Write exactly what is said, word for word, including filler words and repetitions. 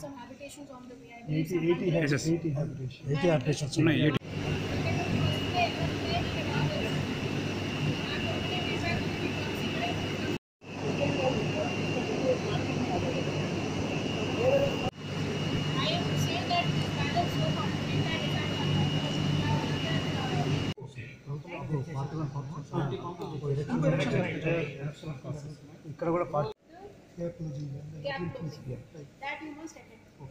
have some habitations on the way. eighty, eighty, yes, yes. eighty habitations. eighty habitations. No, eighty. That you must attend.